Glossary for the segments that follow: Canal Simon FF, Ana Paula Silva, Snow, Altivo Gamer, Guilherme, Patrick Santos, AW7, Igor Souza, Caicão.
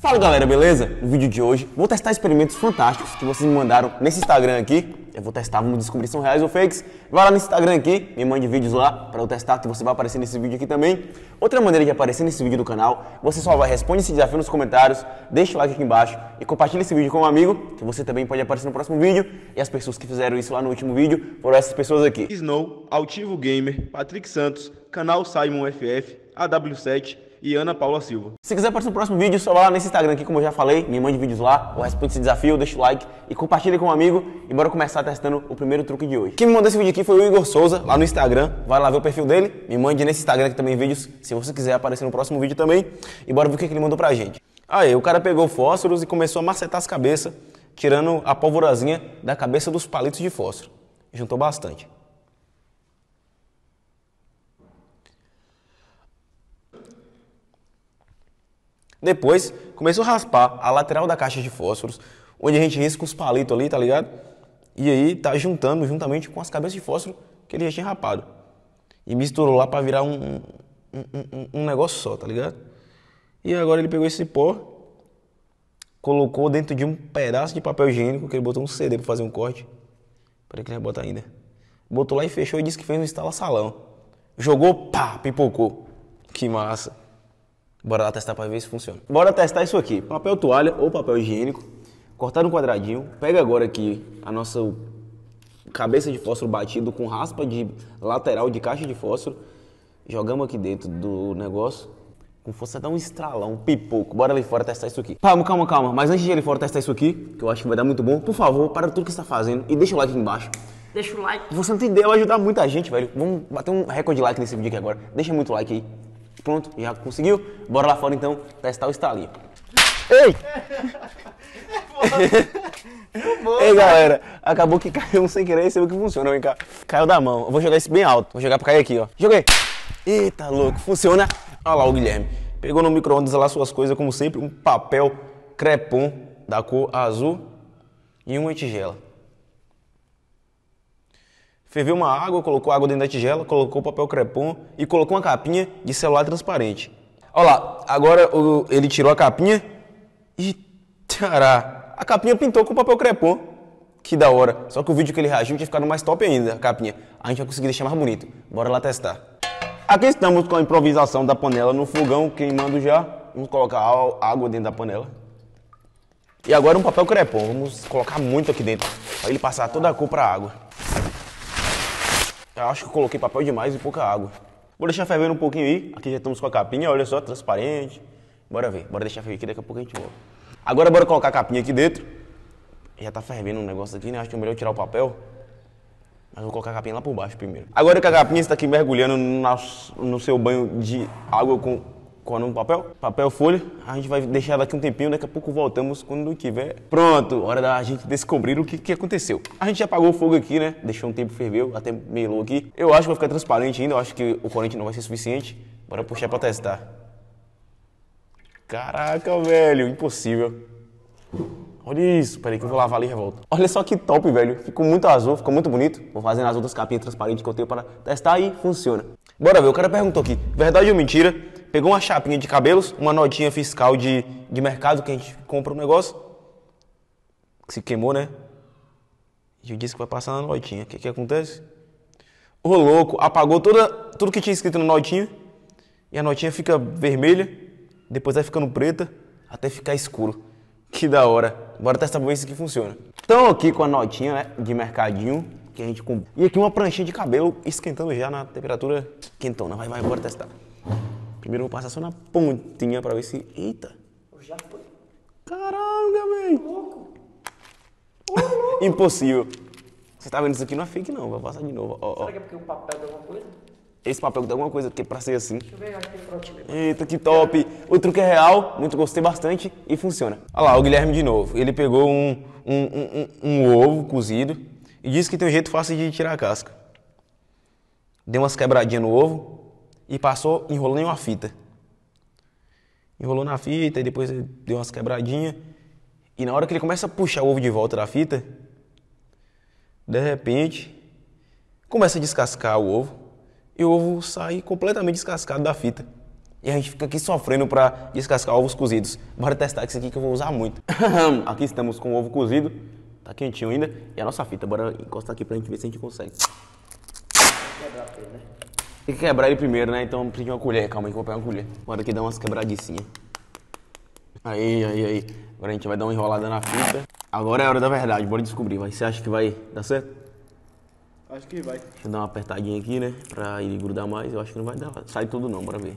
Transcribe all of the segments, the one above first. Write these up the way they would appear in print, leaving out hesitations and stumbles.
Fala galera, beleza? No vídeo de hoje vou testar experimentos fantásticos que vocês me mandaram nesse Instagram aqui. Eu vou testar, vamos descobrir se são reais ou fakes. Vai lá nesse Instagram aqui, me mande vídeos lá para eu testar, que você vai aparecer nesse vídeo aqui também. Outra maneira de aparecer nesse vídeo do canal, você só vai responder esse desafio nos comentários, deixa o like aqui embaixo e compartilha esse vídeo com um amigo, que você também pode aparecer no próximo vídeo. E as pessoas que fizeram isso lá no último vídeo foram essas pessoas aqui: Snow, Altivo Gamer, Patrick Santos, Canal Simon FF, AW7 e Ana Paula Silva. Se quiser participar do próximo vídeo, só vai lá nesse Instagram aqui, como eu já falei, me mande vídeos lá, eu respondo esse desafio, deixa o like e compartilha com um amigo e bora começar testando o primeiro truque de hoje. Quem me mandou esse vídeo aqui foi o Igor Souza, lá no Instagram, vai lá ver o perfil dele, me mande nesse Instagram aqui também vídeos, se você quiser aparecer no próximo vídeo também, e bora ver o que ele mandou pra gente. Aí, o cara pegou fósforos e começou a macetar as cabeças, tirando a polvorazinha da cabeça dos palitos de fósforo. Juntou bastante. Depois, começou a raspar a lateral da caixa de fósforos, onde a gente risca os palitos ali, tá ligado? E aí tá juntando juntamente com as cabeças de fósforo que ele já tinha rapado. E misturou lá pra virar um negócio só, tá ligado? E agora ele pegou esse pó, colocou dentro de um pedaço de papel higiênico, que ele botou um CD pra fazer um corte. Peraí que ele vai botar ainda. Botou lá e fechou e disse que fez um instala-salão. Jogou, pá, pipocou. Que massa. Bora lá testar para ver se funciona. Bora testar isso aqui. Papel toalha ou papel higiênico. Cortar um quadradinho. Pega agora aqui a nossa cabeça de fósforo batido com raspa de lateral de caixa de fósforo. Jogamos aqui dentro do negócio. Como se fosse dar um estralão, um pipoco. Bora ali fora testar isso aqui. Calma. Mas antes de ir ali fora testar isso aqui, que eu acho que vai dar muito bom, por favor, para tudo que você está fazendo e deixa o like aqui embaixo. Deixa o like. Você não tem ideia, vai ajudar muita gente, velho. Vamos bater um recorde de like nesse vídeo aqui agora. Deixa muito like aí. Pronto, já conseguiu. Bora lá fora então testar o estalinho. Ei! Ei galera, acabou que caiu um sem querer e você viu que funciona, vem cá. Caiu da mão, eu vou jogar esse bem alto. Vou jogar pra cair aqui, ó. Joguei! Eita louco, funciona. Olha lá o Guilherme. Pegou no micro-ondas lá suas coisas, como sempre, um papel crepom da cor azul e uma tigela. Ferveu uma água, colocou água dentro da tigela, colocou papel crepom e colocou uma capinha de celular transparente. Olha lá, agora ele tirou a capinha e tchará, a capinha pintou com papel crepom. Que da hora, só que o vídeo que ele reagiu tinha ficado mais top ainda, a capinha. A gente vai conseguir deixar mais bonito, bora lá testar. Aqui estamos com a improvisação da panela no fogão, queimando já. Vamos colocar água dentro da panela. E agora um papel crepom, vamos colocar muito aqui dentro, para ele passar toda a cor para a água. Eu acho que eu coloquei papel demais e pouca água. Vou deixar fervendo um pouquinho aí. Aqui já estamos com a capinha, olha só, transparente. Bora ver, bora deixar ferver aqui, daqui a pouco a gente volta. Agora bora colocar a capinha aqui dentro. Já tá fervendo um negócio aqui, né? Acho que é melhor tirar o papel. Mas vou colocar a capinha lá por baixo primeiro. Agora que a capinha está aqui mergulhando no seu banho de água com o papel, folha, a gente vai deixar daqui um tempinho, daqui a pouco voltamos quando tiver pronto. Hora da gente descobrir o que aconteceu. A gente já apagou o fogo aqui, né? Deixou um tempo, ferveu, até melou aqui. Eu acho que vai ficar transparente ainda, eu acho que o corante não vai ser suficiente. Bora puxar pra testar. Caraca, velho, impossível. Olha isso, peraí que eu vou lavar ali e já volto. Olha só que top, velho. Ficou muito azul, ficou muito bonito. Vou fazer nas outras capinhas transparentes que eu tenho para testar e funciona. Bora ver, o cara perguntou aqui, verdade ou mentira? Pegou uma chapinha de cabelos, uma notinha fiscal de mercado que a gente compra um negócio. Se queimou, né? E eu disse que vai passar na notinha. O que acontece? Ô louco, apagou tudo que tinha escrito na notinha. E a notinha fica vermelha. Depois vai ficando preta, até ficar escuro. Que da hora. Bora testar pra ver se isso aqui funciona. Então aqui com a notinha, né, de mercadinho que a gente compra. E aqui uma pranchinha de cabelo esquentando já na temperatura quentona. Vai, bora testar. Primeiro eu vou passar só na pontinha pra ver se... Eita! Já foi. Caralho, velho! Louco! Impossível! Você tá vendo isso aqui? Não é fake não, vou passar de novo. Ó, será que é porque o papel dá alguma coisa? Esse papel dá alguma coisa, porque pra ser assim... Deixa eu ver, aqui pronto. Eita, que top! O truque é real, muito gostei bastante e funciona. Olha lá, o Guilherme de novo. Ele pegou um ovo cozido e disse que tem um jeito fácil de tirar a casca. Deu umas quebradinhas no ovo. E passou enrolando em uma fita. Enrolou na fita e depois deu umas quebradinhas. E na hora que ele começa a puxar o ovo de volta da fita, de repente, começa a descascar o ovo. E o ovo sai completamente descascado da fita. E a gente fica aqui sofrendo para descascar ovos cozidos. Bora testar isso aqui que eu vou usar muito. Aqui estamos com o ovo cozido. Tá quentinho ainda. E a nossa fita, bora encostar aqui pra gente ver se a gente consegue. Tem que quebrar ele primeiro, né? Então precisa de uma colher. Calma aí que eu vou pegar uma colher. Bora aqui dar umas quebradicinhas. Aí. Agora a gente vai dar uma enrolada na fita. Agora é a hora da verdade. Bora descobrir. Você acha que vai dar certo? Acho que vai. Deixa eu dar uma apertadinha aqui, né? Pra ele grudar mais. Eu acho que não vai dar. Sai tudo não, bora ver.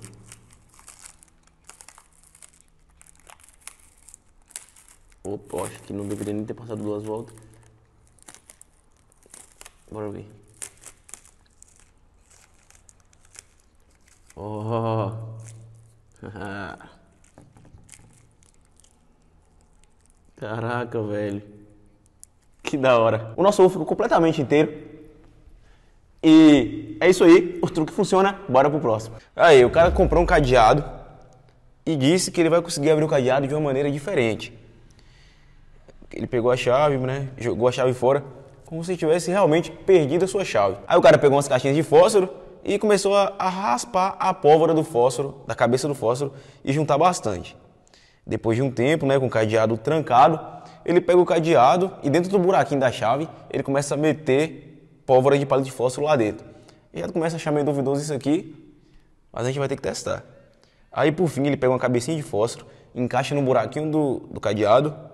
Opa, acho que não deveria nem ter passado duas voltas. Bora ver. Oh! Caraca, velho. Que da hora. O nosso ovo ficou completamente inteiro. E é isso aí. O truque funciona. Bora pro próximo. Aí, o cara comprou um cadeado e disse que ele vai conseguir abrir o cadeado de uma maneira diferente. Ele pegou a chave, né? Jogou a chave fora, como se tivesse realmente perdido a sua chave. Aí o cara pegou umas caixinhas de fósforo e começou a raspar a pólvora do fósforo, da cabeça do fósforo, e juntar bastante. Depois de um tempo, né, com o cadeado trancado, ele pega o cadeado e dentro do buraquinho da chave, ele começa a meter pólvora de palito de fósforo lá dentro. E já começa a achar meio duvidoso isso aqui, mas a gente vai ter que testar. Aí por fim, ele pega uma cabecinha de fósforo, encaixa no buraquinho do cadeado,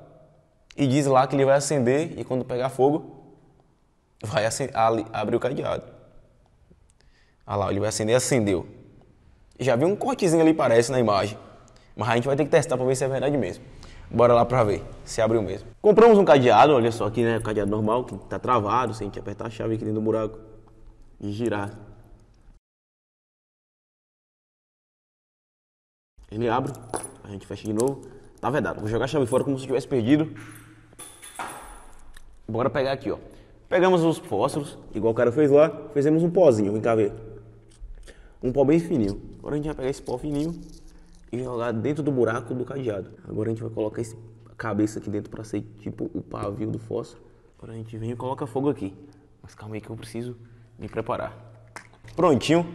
e diz lá que ele vai acender e quando pegar fogo, vai abrir o cadeado. Olha lá, ele vai acender e acendeu. Já viu um cortezinho ali, parece, na imagem. Mas a gente vai ter que testar para ver se é verdade mesmo. Bora lá para ver se abriu mesmo. Compramos um cadeado, olha só aqui, né? O cadeado normal que tá travado, se a gente apertar a chave aqui dentro do buraco e girar. Ele abre, a gente fecha de novo. Tá vedado. Vou jogar a chave fora como se tivesse perdido. Bora pegar aqui, ó. Pegamos os fósforos, igual o cara fez lá. Fizemos um pozinho, vem cá ver. Um pó bem fininho. Agora a gente vai pegar esse pó fininho e jogar dentro do buraco do cadeado. Agora a gente vai colocar essa cabeça aqui dentro pra ser tipo o pavio do fósforo. Agora a gente vem e coloca fogo aqui. Mas calma aí que eu preciso me preparar. Prontinho.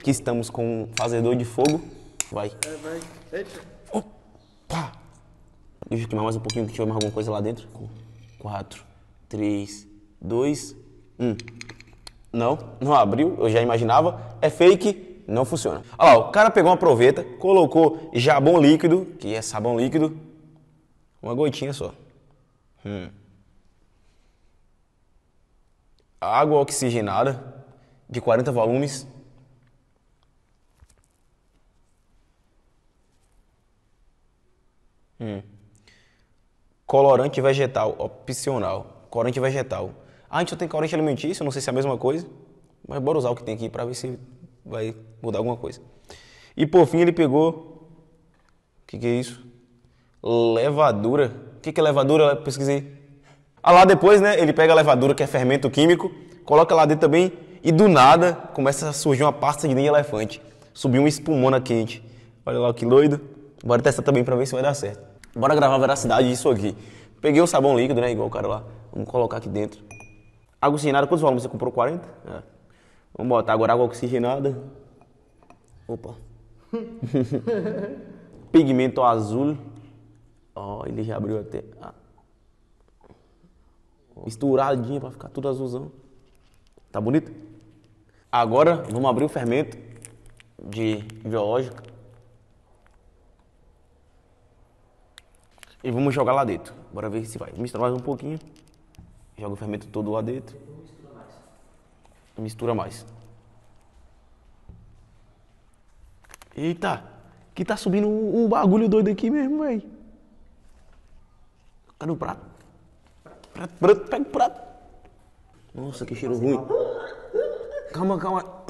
Aqui estamos com um fazedor de fogo. Vai. Opa! Deixa eu queimar mais um pouquinho, que tiver mais alguma coisa lá dentro. 4, 3, 2, 1. Não abriu, eu já imaginava. É fake, não funciona. Olha lá, o cara pegou uma proveta, colocou jabão líquido, que é sabão líquido. Uma gotinha só. Água oxigenada, de 40 volumes. Colorante vegetal, opcional. Corante vegetal. A gente só tem corante alimentício, não sei se é a mesma coisa. Mas bora usar o que tem aqui pra ver se vai mudar alguma coisa. E por fim ele pegou... O que é isso? Levadura. O que é levadura? Eu pesquisei. Ah lá depois, né, ele pega a levadura, que é fermento químico, coloca lá dentro também e do nada começa a surgir uma pasta de dente de elefante. Subiu uma espumona quente. Olha lá que doido. Bora testar também pra ver se vai dar certo. Bora gravar a veracidade disso aqui. Peguei um sabão líquido, né? Igual o cara lá. Vamos colocar aqui dentro. Água oxigenada, quantos volumes você comprou? 40? É. Vamos botar agora água oxigenada. Opa. Pigmento azul. Ó, ele já abriu até. Ah. Misturadinha pra ficar tudo azulzão. Tá bonito? Agora vamos abrir o fermento de biológico. E vamos jogar lá dentro. Bora ver se vai. Mistura mais um pouquinho. Joga o fermento todo lá dentro. Mistura mais. Eita! Que tá subindo um bagulho doido aqui mesmo, velho. Cadê o prato? Prato, pega o prato. Nossa, que cheiro ruim. Calma.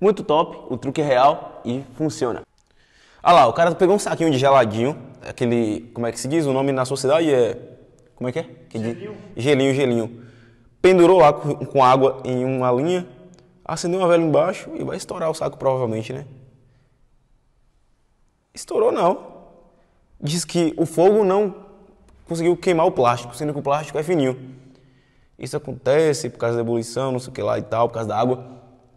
Muito top, o truque é real e funciona. Ah lá, o cara pegou um saquinho de geladinho, aquele, como é que se diz? O nome na sociedade é... Como é que é? Gelinho. Pendurou lá com água em uma linha, acendeu uma vela embaixo e vai estourar o saco provavelmente, né? Estourou não. Diz que o fogo não conseguiu queimar o plástico, sendo que o plástico é fininho. isso acontece por causa da ebulição, não sei o que lá e tal, por causa da água.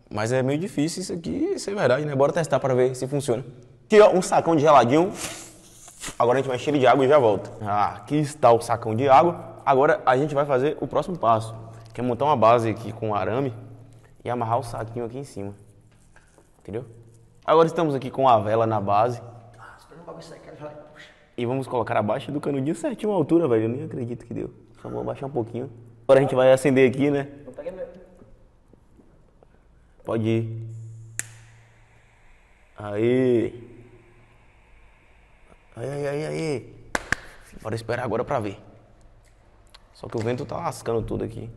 Mas é meio difícil isso aqui ser verdade, né? Bora testar para ver se funciona. Aqui, ó, um sacão de geladinho. Agora a gente vai encher ele de água e já volta. Ah, aqui está o sacão de água. Agora a gente vai fazer o próximo passo, que é montar uma base aqui com arame e amarrar o saquinho aqui em cima. Entendeu? Agora estamos aqui com a vela na base. E vamos colocar abaixo do canudinho certinho a altura, velho. Eu nem acredito que deu. Só vou abaixar um pouquinho. Agora a gente vai acender aqui, né? Pode ir. Aí. Aí. Bora esperar agora pra ver. Só que o vento tá lascando tudo aqui.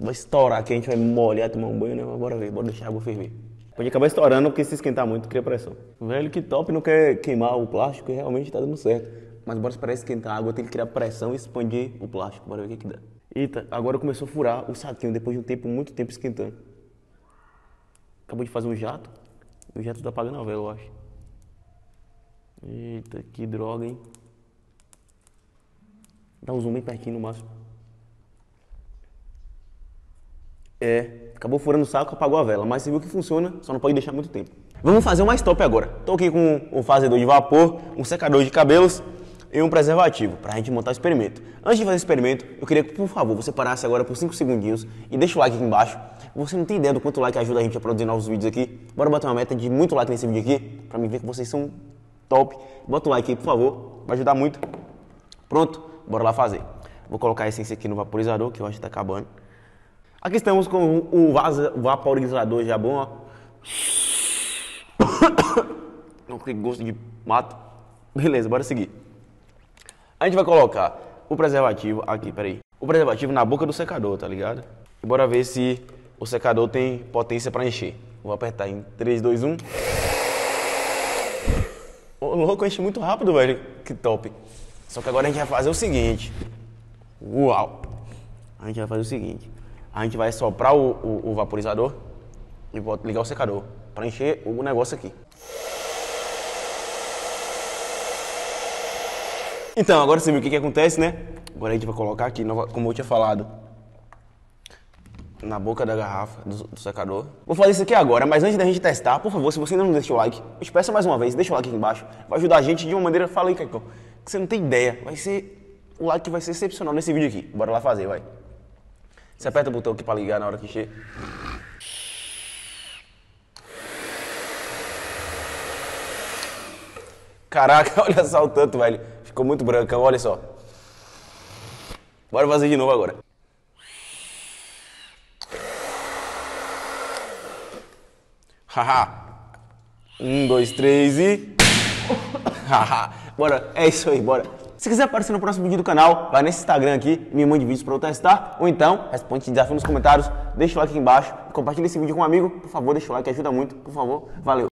Vai estourar aqui, a gente vai molhar, tomar um banho, né? Bora ver, bora deixar a água ferver. Pode acabar estourando porque se esquentar muito, cria pressão. Velho, que top, não quer queimar o plástico, realmente tá dando certo. Mas bora esperar esquentar a água, tem que criar pressão e expandir o plástico, bora ver o que dá. Eita, agora começou a furar o saquinho depois de um tempo, muito tempo esquentando. Acabou de fazer um jato, e o jato tá apagando a vela, eu acho. Eita, que droga, hein? Dá um zoom bem pertinho no máximo. É, acabou furando o saco, apagou a vela, mas você viu que funciona, só não pode deixar muito tempo. Vamos fazer um mais top agora. Tô aqui com um fazedor de vapor, um secador de cabelos e um preservativo pra gente montar o experimento. Antes de fazer o experimento, eu queria que, por favor, você parasse agora por 5 segundinhos e deixa o like aqui embaixo. Você não tem ideia do quanto o like ajuda a gente a produzir novos vídeos aqui. Bora bater uma meta de muito like nesse vídeo aqui, pra mim ver que vocês são top. Bota o like aí, por favor, vai ajudar muito. Pronto, bora lá fazer. Vou colocar a essência aqui no vaporizador, que eu acho que tá acabando. Aqui estamos com o vaporizador já bom, ó. Não tem gosto de mato. Beleza, bora seguir. A gente vai colocar o preservativo aqui, peraí. O preservativo na boca do secador, tá ligado? E bora ver se o secador tem potência pra encher. Vou apertar em 3, 2, 1. Ô, louco, enche muito rápido, velho. Que top. Só que agora a gente vai fazer o seguinte. Uau. A gente vai fazer o seguinte. A gente vai soprar o vaporizador e vou ligar o secador para encher o negócio aqui. Então, agora você viu o que acontece, né? Agora a gente vai colocar aqui, como eu tinha falado, na boca da garrafa do secador. Vou fazer isso aqui agora, mas antes da gente testar, por favor, se você ainda não deixou o like, eu te peço mais uma vez, deixa o like aqui embaixo. Vai ajudar a gente de uma maneira, fala aí, Caicão, que você não tem ideia. Vai ser, o like vai ser excepcional nesse vídeo aqui. Bora lá fazer, vai. Você aperta o botão aqui pra ligar na hora que encher. Caraca, olha só o tanto, velho. Ficou muito branco, olha só. Bora fazer de novo agora. Haha. 1, 2, 3 e... Haha. Bora, é isso aí, bora. Se quiser aparecer no próximo vídeo do canal, vai nesse Instagram aqui, me mande vídeos para eu testar, ou então responde esse desafio nos comentários, deixa o like aqui embaixo, compartilha esse vídeo com um amigo, por favor, deixa o like, ajuda muito, por favor, valeu!